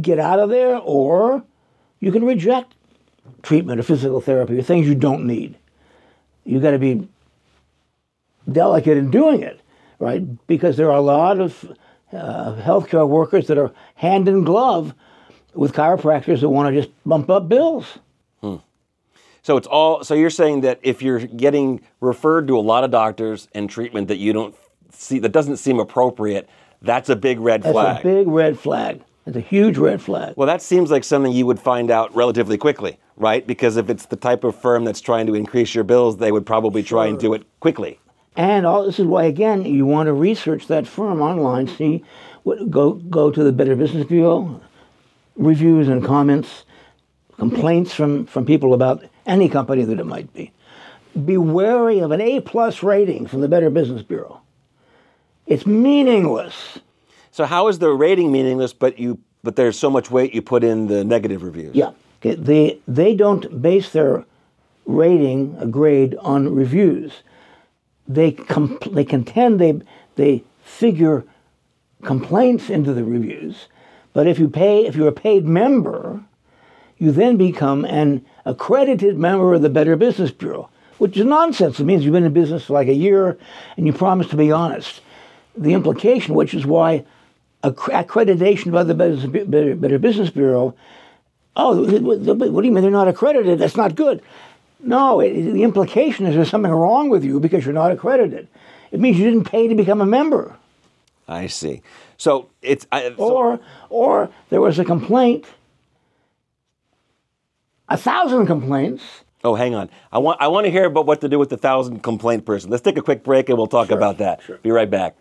get out of there, or you can reject treatment or physical therapy or things you don't need. You've got to be delicate in doing it, right? Because there are a lot of uh, healthcare workers that are hand in glove with chiropractors that want to just bump up bills. Hmm. So it's all. So you're saying that if you're getting referred to a lot of doctors and treatment that you don't see, that doesn't seem appropriate, that's a big red flag. That's a big red flag. That's a huge red flag. Well, that seems like something you would find out relatively quickly, right? Because if it's the type of firm that's trying to increase your bills, they would probably try and do it quickly. And all this is why, again, you want to research that firm online. See, what, go go to the Better Business Bureau reviews and comments, complaints from from people about any company that it might be. Be wary of an A plus rating from the Better Business Bureau. It's meaningless. So how is the rating meaningless, but you but there's so much weight you put in the negative reviews? Yeah. Okay. They, they don't base their rating, a grade, on reviews. They, compl they contend they, they figure complaints into the reviews. But if you pay, if you're a paid member, you then become an accredited member of the Better Business Bureau, which is nonsense. It means you've been in business for like a year and you promise to be honest. The implication, which is why accreditation by the Better Business Bureau, oh, what do you mean they're not accredited? That's not good. No, it, the implication is there's something wrong with you because you're not accredited. It means you didn't pay to become a member. I see. So it's... I, so or, or there was a complaint, a thousand complaints. Oh, hang on. I want, I want to hear about what to do with the thousand complaint person. Let's take a quick break and we'll talk sure, about that. Sure. Be right back.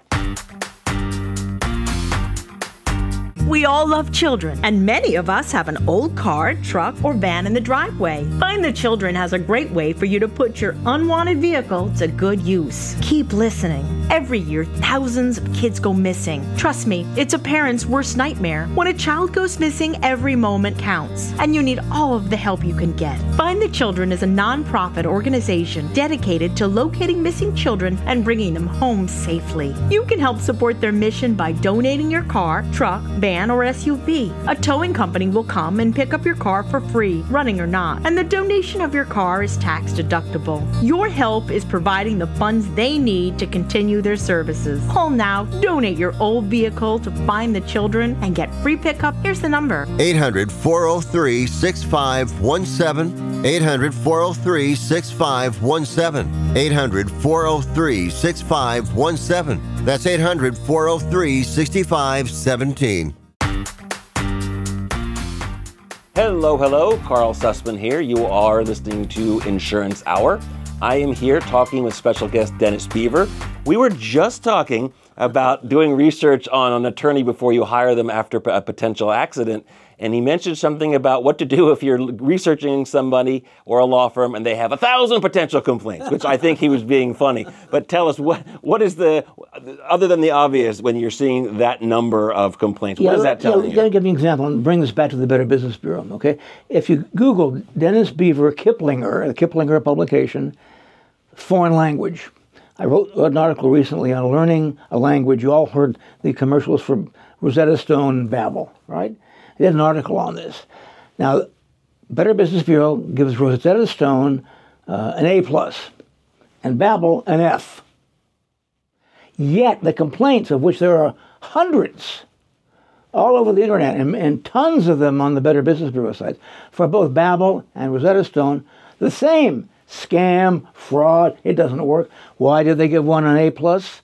We all love children, and many of us have an old car, truck, or van in the driveway. Find the Children has a great way for you to put your unwanted vehicle to good use. Keep listening. Every year, thousands of kids go missing. Trust me, it's a parent's worst nightmare. When a child goes missing, every moment counts, and you need all of the help you can get. Find the Children is a nonprofit organization dedicated to locating missing children and bringing them home safely. You can help support their mission by donating your car, truck, van, or S U V. A towing company will come and pick up your car for free, running or not, and the donation of your car is tax deductible. Your help is providing the funds they need to continue their services. Call now, donate your old vehicle to Find the Children and get free pickup. Here's the number: eight hundred, four oh three, six five one seven, eight hundred, four oh three, six five one seven, eight hundred, four oh three, six five one seven. That's eight hundred, four oh three, six five one seven. Hello, hello, Karl Susman here. You are listening to Insurance Hour. I am here talking with special guest Dennis Beaver. We were just talking about doing research on an attorney before you hire them after a potential accident, and he mentioned something about what to do if you're researching somebody or a law firm and they have a thousand potential complaints, which I think he was being funny. But tell us, what what is the, other than the obvious, when you're seeing that number of complaints, yeah, what is that telling yeah, you? You've got to give me an example and bring this back to the Better Business Bureau, okay? If you Google Dennis Beaver Kiplinger, the Kiplinger publication, foreign language. I wrote an article recently on learning a language. You all heard the commercials for Rosetta Stone and Babbel, right? I did an article on this. Now, Better Business Bureau gives Rosetta Stone uh, an A plus and Babbel an F. Yet the complaints, of which there are hundreds all over the internet and, and tons of them on the Better Business Bureau sites, for both Babbel and Rosetta Stone, the same. Scam, fraud, it doesn't work. Why did they give one an A plus,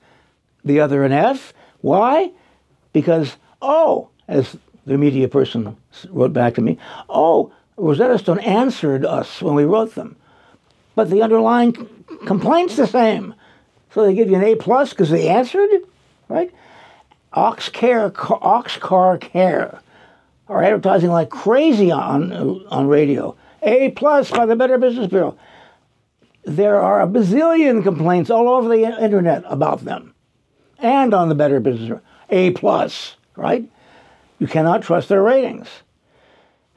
the other an F? Why? Because, oh, as the media person wrote back to me, oh, Rosetta Stone answered us when we wrote them. But the underlying complaint's the same. So they give you an A plus because they answered, right? Oxcare, Oxcar Care are advertising like crazy on, on radio. A plus by the Better Business Bureau. There are a bazillion complaints all over the internet about them and on the Better Business A plus, right? You cannot trust their ratings.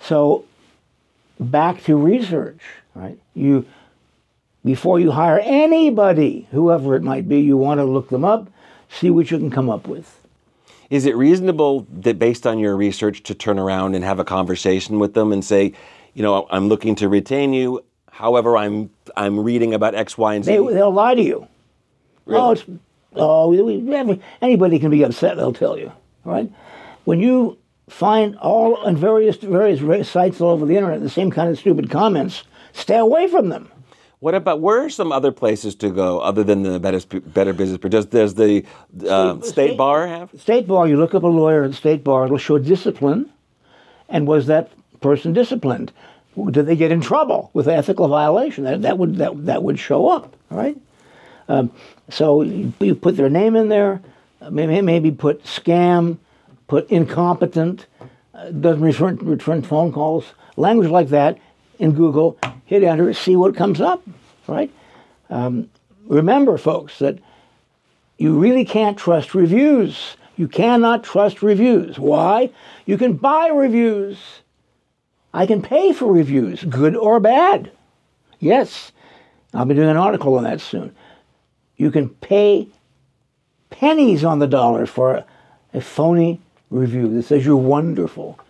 So back to research, right? You, before you hire anybody, whoever it might be, you want to look them up, see what you can come up with. Is it reasonable that based on your research to turn around and have a conversation with them and say, you know, I'm looking to retain you. However, I'm I'm reading about X, Y, and Z. They, they'll lie to you. Really? Oh, it's, oh we, anybody can be upset. They'll tell you, right? When you find all on various various sites all over the internet the same kind of stupid comments, stay away from them. What about, where are some other places to go other than the Better, better Business Bureau? Does, does the uh, state, state Bar have? State Bar, you look up a lawyer at the State Bar. It'll show discipline, and was that person disciplined? Did they get in trouble with ethical violation? That, that would that that would show up, right? Um, so you, you put their name in there. Maybe maybe put scam, put incompetent, uh, doesn't return return phone calls, language like that in Google. Hit enter, see what comes up, right? Um, remember, folks, that you really can't trust reviews. You cannot trust reviews. Why? You can buy reviews. I can pay for reviews, good or bad. Yes, I'll be doing an article on that soon. You can pay pennies on the dollar for a phony review that says you're wonderful,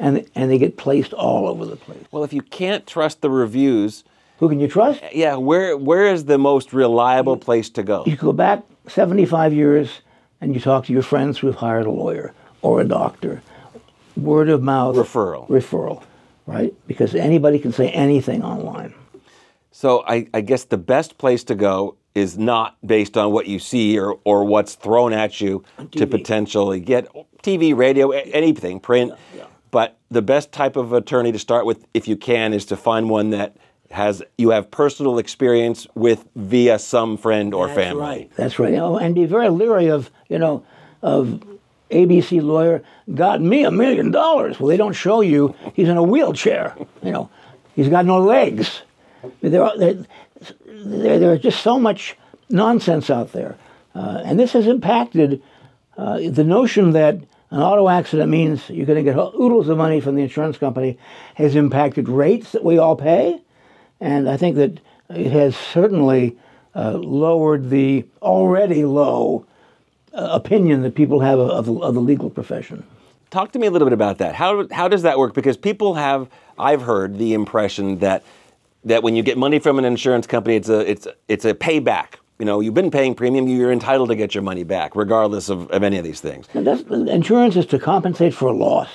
and and they get placed all over the place. Well, if you can't trust the reviews, who can you trust? Yeah, where where is the most reliable place to go? You go back seventy-five years and you talk to your friends who've hired a lawyer or a doctor. Word of mouth. Referral. Referral. Right? Because anybody can say anything online. So I, I guess the best place to go is not based on what you see or, or what's thrown at you to potentially get T V, radio, anything, print. Yeah, yeah. But the best type of attorney to start with, if you can, is to find one that has you have personal experience with via some friend or That's family. Right. That's right. You know, and be very leery of, you know, of A B C lawyer got me a million dollars. Well, they don't show you he's in a wheelchair. You know, he's got no legs. There are, there, there, there's just so much nonsense out there. Uh, and this has impacted uh, the notion that an auto accident means you're going to get oodles of money from the insurance company has impacted rates that we all pay. And I think that it has certainly uh, lowered the already low uh, opinion that people have of, of the legal profession. Talk to me a little bit about that. How, how does that work? Because people have, I've heard the impression that that when you get money from an insurance company, it's a, it's, it's a payback. You know, you've been paying premium, you're entitled to get your money back, regardless of, of any of these things. That's, insurance is to compensate for a loss.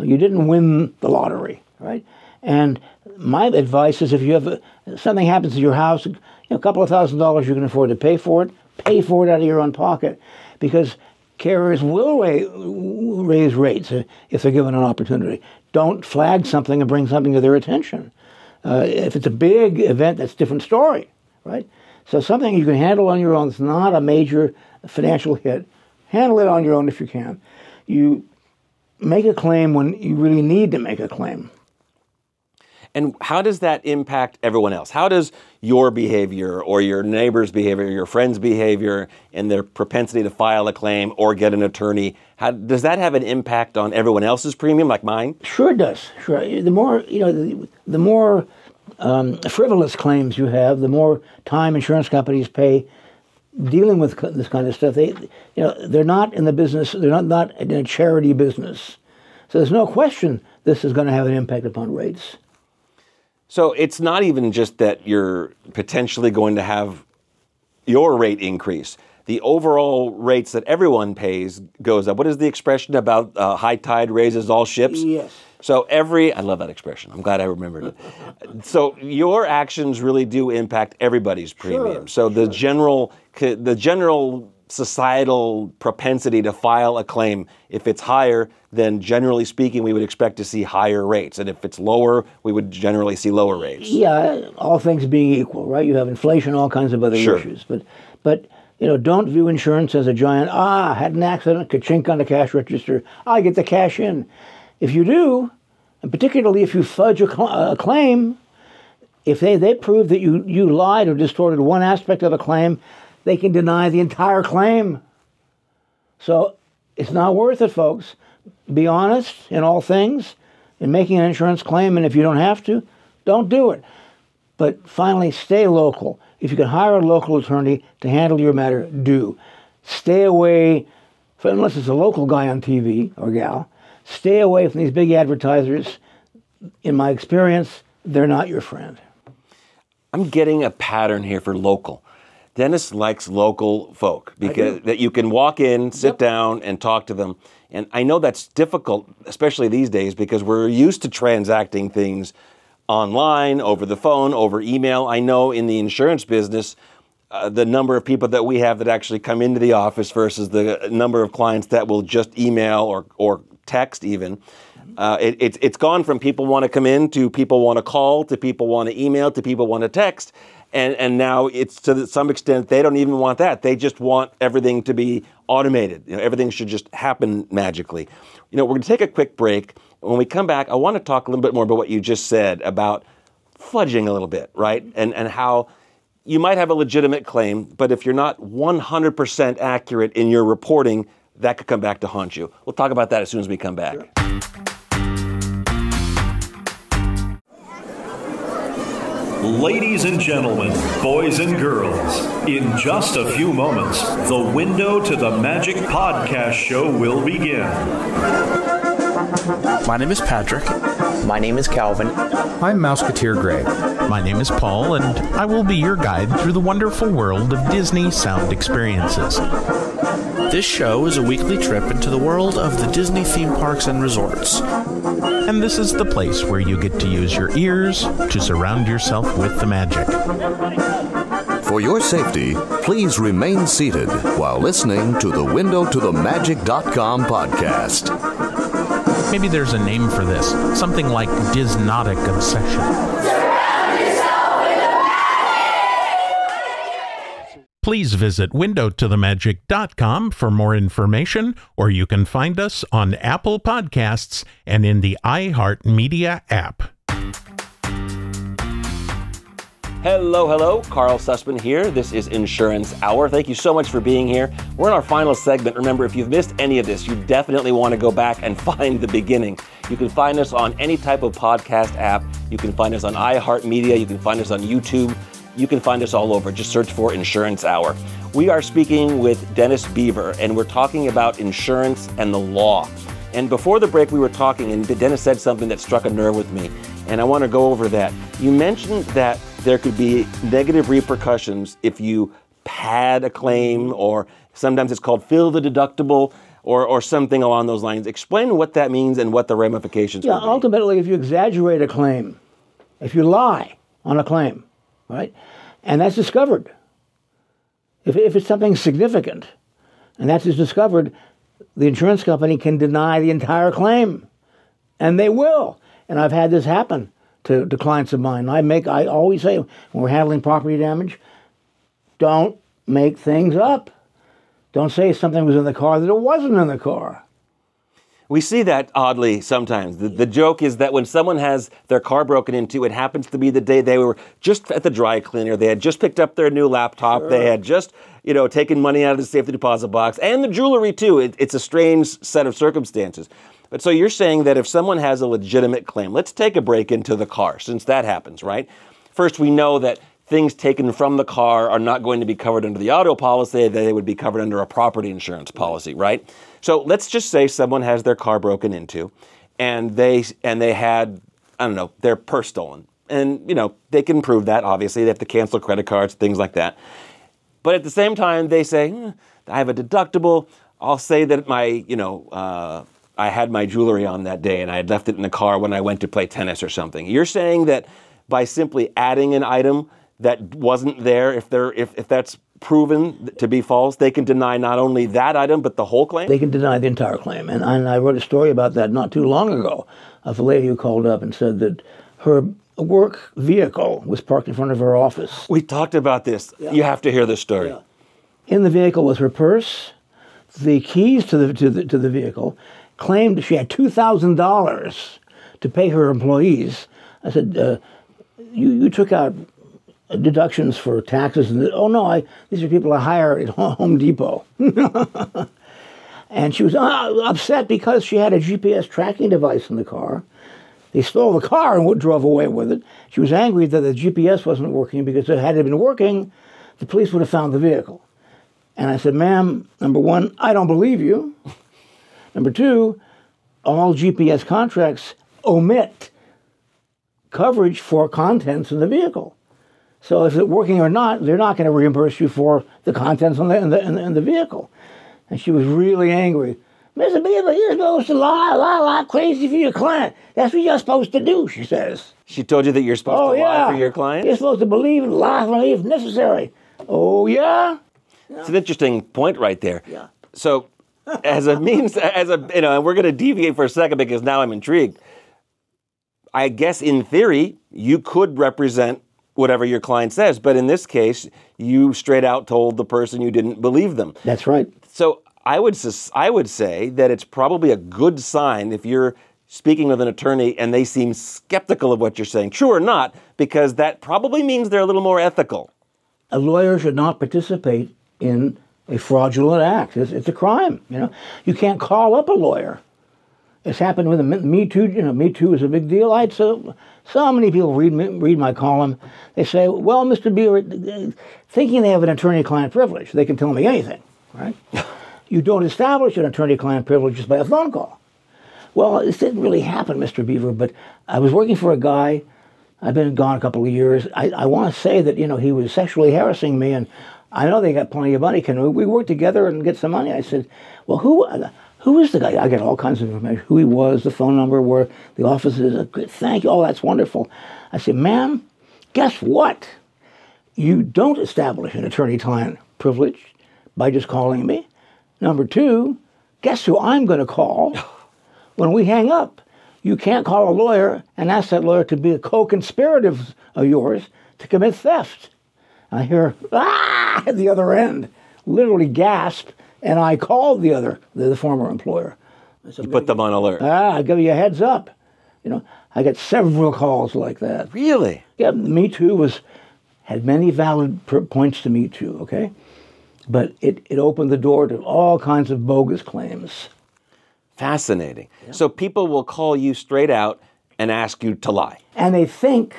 You didn't win the lottery, right? And my advice is if you have, a, something happens to your house, you know, a couple of thousand dollars you can afford to pay for it, pay for it out of your own pocket, because carriers will ra- raise rates if they're given an opportunity. Don't flag something and bring something to their attention. Uh, if it's a big event, that's a different story, right? So something you can handle on your own that's not a major financial hit, handle it on your own if you can. You make a claim when you really need to make a claim. And how does that impact everyone else? How does your behavior or your neighbor's behavior, your friend's behavior, and their propensity to file a claim or get an attorney, how, does that have an impact on everyone else's premium, like mine? Sure it does. Sure. The more, you know, the, the more um, frivolous claims you have, the more time insurance companies pay dealing with this kind of stuff. They, you know, they're not in the business. They're not, not in a charity business. So there's no question this is going to have an impact upon rates. So it's not even just that you're potentially going to have your rate increase. The overall rates that everyone pays goes up. What is the expression about uh, high tide raises all ships? Yes. So every, I love that expression. I'm glad I remembered it. So your actions really do impact everybody's premium. Sure, so the sure. general, the general societal propensity to file a claim, if it's higher, then generally speaking, we would expect to see higher rates. And if it's lower, we would generally see lower rates. Yeah, all things being equal, right? You have inflation, all kinds of other sure. issues. But, but you know, don't view insurance as a giant, ah, had an accident, ka-chink on the cash register, I get the cash in. If you do, and particularly if you fudge a, cl- a claim, if they, they prove that you, you lied or distorted one aspect of a claim, they can deny the entire claim. So it's not worth it, folks. Be honest in all things, in making an insurance claim, and if you don't have to, don't do it. But finally, stay local. If you can hire a local attorney to handle your matter, do. Stay away, from, unless it's a local guy on T V or gal, stay away from these big advertisers. In my experience, they're not your friend. I'm getting a pattern here for local. Dennis likes local folk because that you can walk in, sit yep. down, and talk to them. And I know that's difficult, especially these days, because we're used to transacting things online, over the phone, over email. I know in the insurance business, uh, the number of people that we have that actually come into the office versus the number of clients that will just email or, or text even. Uh, it, it, it's gone from people want to come in to people want to call to people want to email to people want to text. And and now it's to some extent they don't even want that. They just want everything to be automated. You know, everything should just happen magically. You know, we're going to take a quick break. When we come back, I want to talk a little bit more about what you just said about fudging a little bit, right? And and how you might have a legitimate claim, but if you're not one hundred percent accurate in your reporting, that could come back to haunt you. We'll talk about that as soon as we come back. Sure. Ladies and gentlemen, boys and girls, in just a few moments, the Window to the Magic podcast show will begin. My name is Patrick. My name is Calvin. I'm Mouseketeer Gray. My name is Paul, and I will be your guide through the wonderful world of Disney sound experiences. This show is a weekly trip into the world of the Disney theme parks and resorts. And this is the place where you get to use your ears to surround yourself with the magic. For your safety, please remain seated while listening to the Window to the Magic dot com podcast. Maybe there's a name for this, something like Disnotic Obsession. Please visit Window to the Magic dot com for more information, or you can find us on Apple Podcasts and in the iHeartMedia app. Hello, hello. Karl Susman here. This is Insurance Hour. Thank you so much for being here. We're in our final segment. Remember, if you've missed any of this, you definitely want to go back and find the beginning. You can find us on any type of podcast app. You can find us on iHeartMedia. You can find us on YouTube. You can find us all over. Just search for Insurance Hour. We are speaking with Dennis Beaver, and we're talking about insurance and the law. And before the break, we were talking, and Dennis said something that struck a nerve with me, and I want to go over that. You mentioned that there could be negative repercussions if you pad a claim, or sometimes it's called fill the deductible, or or something along those lines. Explain what that means and what the ramifications are. Yeah, ultimately, if you exaggerate a claim, if you lie on a claim, right? And that's discovered. If, if it's something significant and that's discovered, the insurance company can deny the entire claim. And they will. And I've had this happen to, to clients of mine. I make, I always say, when we're handling property damage, don't make things up. Don't say something was in the car that it wasn't in the car. We see that oddly sometimes. The, the joke is that when someone has their car broken into, it happens to be the day they were just at the dry cleaner. They had just picked up their new laptop. Sure. They had just, you know, taken money out of the safety deposit box and the jewelry too. It, it's a strange set of circumstances. But so you're saying that if someone has a legitimate claim, let's take a break into the car since that happens, right? First, we know that things taken from the car are not going to be covered under the auto policy. They would be covered under a property insurance policy, right? So let's just say someone has their car broken into and they and they had, I don't know, their purse stolen. And, you know, they can prove that, obviously. They have to cancel credit cards, things like that. But at the same time, they say, hmm, I have a deductible. I'll say that my, you know, uh, I had my jewelry on that day and I had left it in the car when I went to play tennis or something. You're saying that by simply adding an item that wasn't there, if they're, if, if that's proven to be false, they can deny not only that item, but the whole claim? They can deny the entire claim. And I, and I wrote a story about that not too long ago of a lady who called up and said that her work vehicle was parked in front of her office. We talked about this. Yeah. You have to hear this story. Yeah. In the vehicle was her purse, the keys to the, to the, to the vehicle, claimed she had two thousand dollars to pay her employees. I said, uh, you, you took out deductions for taxes, and oh no, I, these are people I hire at Home Depot. And she was uh, upset because she had a G P S tracking device in the car. They stole the car and drove away with it. She was angry that the G P S wasn't working because if it had been working, the police would have found the vehicle. And I said, ma'am, number one, I don't believe you. Number two, all G P S contracts omit coverage for contents in the vehicle. So if it's working or not, they're not going to reimburse you for the contents in the, in the, in the vehicle. And she was really angry. Mister Beaver, you're supposed to lie, lie, lie crazy for your client. That's what you're supposed to do, she says. She told you that you're supposed oh, to yeah. lie for your client? You're supposed to believe and lie for me if necessary. Oh, yeah? yeah? It's an interesting point right there. Yeah. So as a means, as a, you know, and we're going to deviate for a second because now I'm intrigued. I guess in theory, you could represent whatever your client says. But in this case, you straight out told the person you didn't believe them. That's right. So I would I would say that it's probably a good sign if you're speaking with an attorney and they seem skeptical of what you're saying, true or not, because that probably means they're a little more ethical. A lawyer should not participate in a fraudulent act. It's, it's a crime. You know, you can't call up a lawyer. It's happened with a Me Too. You know, Me Too is a big deal. I so so many people read read my column. They say, "Well, Mister Beaver," thinking they have an attorney-client privilege, they can tell me anything, right? You don't establish an attorney-client privilege just by a phone call. Well, this didn't really happen, Mister Beaver. But I was working for a guy. I've been gone a couple of years. I, I want to say that you know he was sexually harassing me, and I know they got plenty of money. Can we work together and get some money? I said, well, who who is the guy? I got all kinds of information, who he was, the phone number, where the office is. Thank you. Oh, that's wonderful. I said, ma'am, guess what? You don't establish an attorney-client privilege by just calling me. Number two, guess who I'm going to call when we hang up? You can't call a lawyer and ask that lawyer to be a co-conspirator of yours to commit theft. I hear, ah, at the other end, literally gasp, and I called the other, the, the former employer. So you put them on alert. Ah, I'll give you a heads up. You know, I got several calls like that. Really? Yeah, Me Too was, had many valid per points to Me Too, okay? But it, it opened the door to all kinds of bogus claims. Fascinating. Yeah. So people will call you straight out and ask you to lie. And they think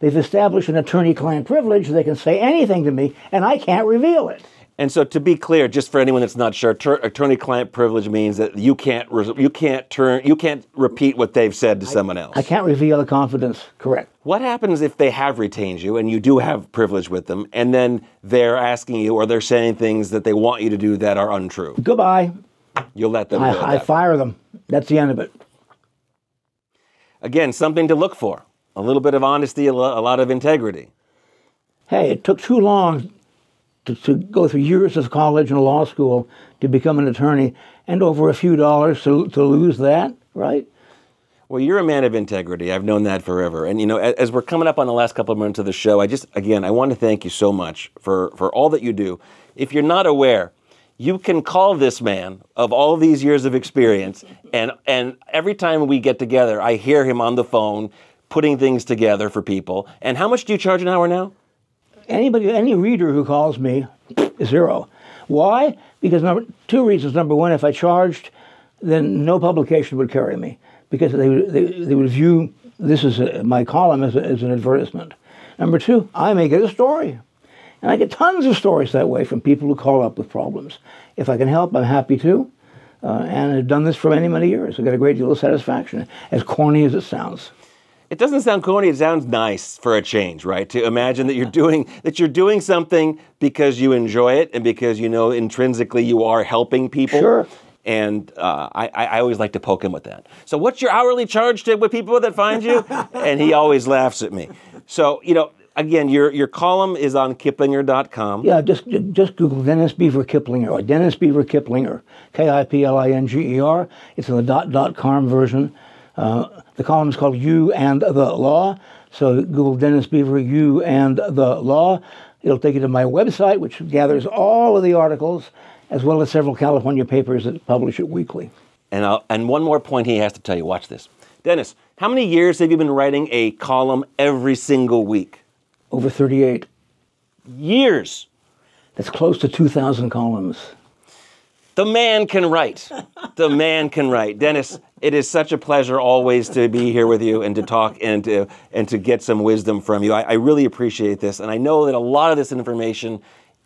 they've established an attorney-client privilege. They can say anything to me, and I can't reveal it. And so, to be clear, just for anyone that's not sure, attorney-client privilege means that you can't you can't turn you can't repeat what they've said to I, someone else. I can't reveal a confidence. Correct. What happens if they have retained you and you do have privilege with them, and then they're asking you or they're saying things that they want you to do that are untrue? Goodbye. You'll let them. I, go I fire them. That's the end of it. Again, something to look for. A little bit of honesty, a lot of integrity. Hey, it took too long to, to go through years of college and law school to become an attorney, and over a few dollars to, to lose that, right? Well, you're a man of integrity. I've known that forever. And, you know, as, as we're coming up on the last couple of minutes of the show, I just, again, I want to thank you so much for, for all that you do. If you're not aware, you can call this man of all these years of experience, and, and every time we get together, I hear him on the phone putting things together for people. And how much do you charge an hour now? Anybody, any reader who calls me, zero. Why? Because number, two reasons. Number one, if I charged, then no publication would carry me because they, they, they would view this as a, my column as, a, as an advertisement. Number two, I may get a story. And I get tons of stories that way from people who call up with problems. If I can help, I'm happy to. Uh, and I've done this for many, many years. I've got a great deal of satisfaction, as corny as it sounds. It doesn't sound corny. It sounds nice for a change, right? To imagine that you're doing that you're doing something because you enjoy it and because you know intrinsically you are helping people. Sure. And uh, I, I always like to poke him with that. So, what's your hourly charge to with people that find you? And he always laughs at me. So, you know, again, your your column is on Kiplinger dot com. Yeah, just just Google Dennis Beaver Kiplinger or Dennis Beaver Kiplinger, K I P L I N G E R. It's in the dot dot com version. Uh, the column is called You and the Law, so Google Dennis Beaver, You and the Law. It'll take you to my website, which gathers all of the articles, as well as several California papers that publish it weekly. And, I'll, and one more point he has to tell you. Watch this. Dennis, how many years have you been writing a column every single week? Over thirty-eight. Years? That's close to two thousand columns. The man can write. The man can write. Dennis, it is such a pleasure always to be here with you and to talk and to, and to get some wisdom from you. I, I really appreciate this. And I know that a lot of this information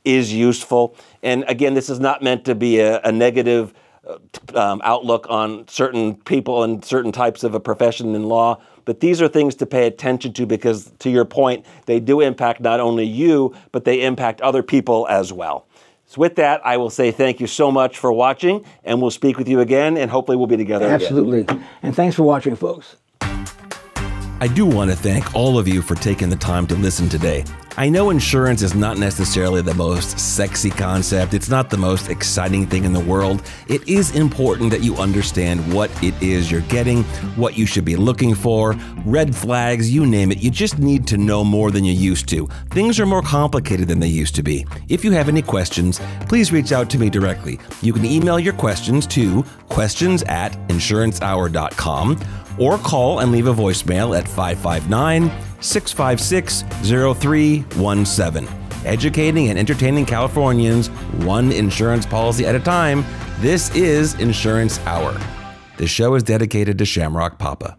is useful. And again, this is not meant to be a, a negative um, outlook on certain people and certain types of a profession in law. But these are things to pay attention to because, to your point, they do impact not only you, but they impact other people as well. So with that, I will say thank you so much for watching, and we'll speak with you again, and hopefully we'll be together Absolutely. Again. Absolutely. And thanks for watching, folks. I do want to thank all of you for taking the time to listen today. I know insurance is not necessarily the most sexy concept. It's not the most exciting thing in the world. It is important that you understand what it is you're getting, what you should be looking for, red flags, you name it. You just need to know more than you used to. Things are more complicated than they used to be. If you have any questions, please reach out to me directly. You can email your questions to questions at insurance hour dot com or call and leave a voicemail at five five nine, six five six, zero three one seven. Educating and entertaining Californians, one insurance policy at a time. This is Insurance Hour. The show is dedicated to Shamrock Papa.